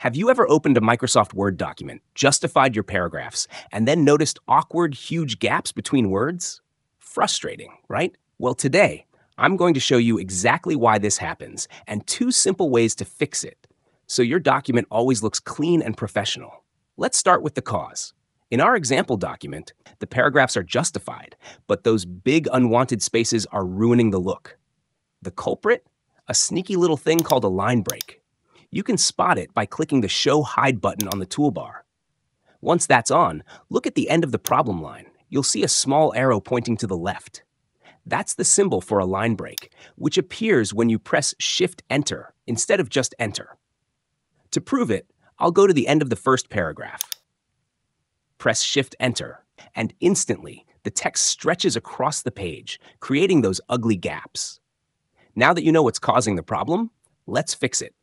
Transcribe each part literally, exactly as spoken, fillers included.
Have you ever opened a Microsoft Word document, justified your paragraphs, and then noticed awkward, huge gaps between words? Frustrating, right? Well, today, I'm going to show you exactly why this happens and two simple ways to fix it, so your document always looks clean and professional. Let's start with the cause. In our example document, the paragraphs are justified, but those big unwanted spaces are ruining the look. The culprit? A sneaky little thing called a line break. You can spot it by clicking the Show Hide button on the toolbar. Once that's on, look at the end of the problem line. You'll see a small arrow pointing to the left. That's the symbol for a line break, which appears when you press Shift-Enter instead of just Enter. To prove it, I'll go to the end of the first paragraph. Press Shift-Enter, and instantly, the text stretches across the page, creating those ugly gaps. Now that you know what's causing the problem, let's fix it.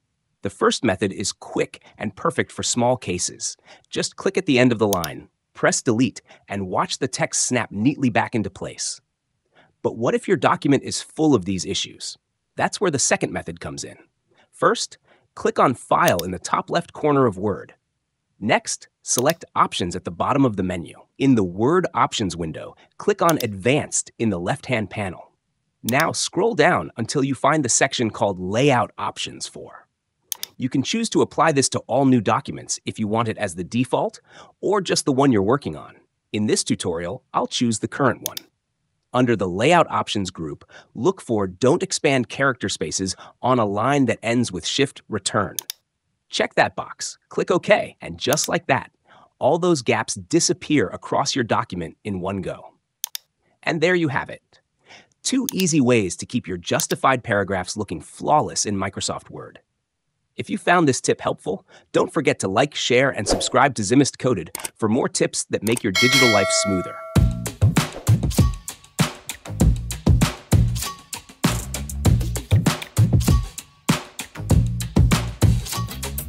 The first method is quick and perfect for small cases. Just click at the end of the line, press Delete, and watch the text snap neatly back into place. But what if your document is full of these issues? That's where the second method comes in. First, click on File in the top left corner of Word. Next, select Options at the bottom of the menu. In the Word Options window, click on Advanced in the left-hand panel. Now scroll down until you find the section called Layout Options for. You can choose to apply this to all new documents if you want it as the default or just the one you're working on. In this tutorial, I'll choose the current one. Under the Layout Options group, look for Don't Expand Character Spaces on a line that ends with Shift Return. Check that box, click OK, and just like that, all those gaps disappear across your document in one go. And there you have it. Two easy ways to keep your justified paragraphs looking flawless in Microsoft Word. If you found this tip helpful, don't forget to like, share, and subscribe to Zimist Coded for more tips that make your digital life smoother.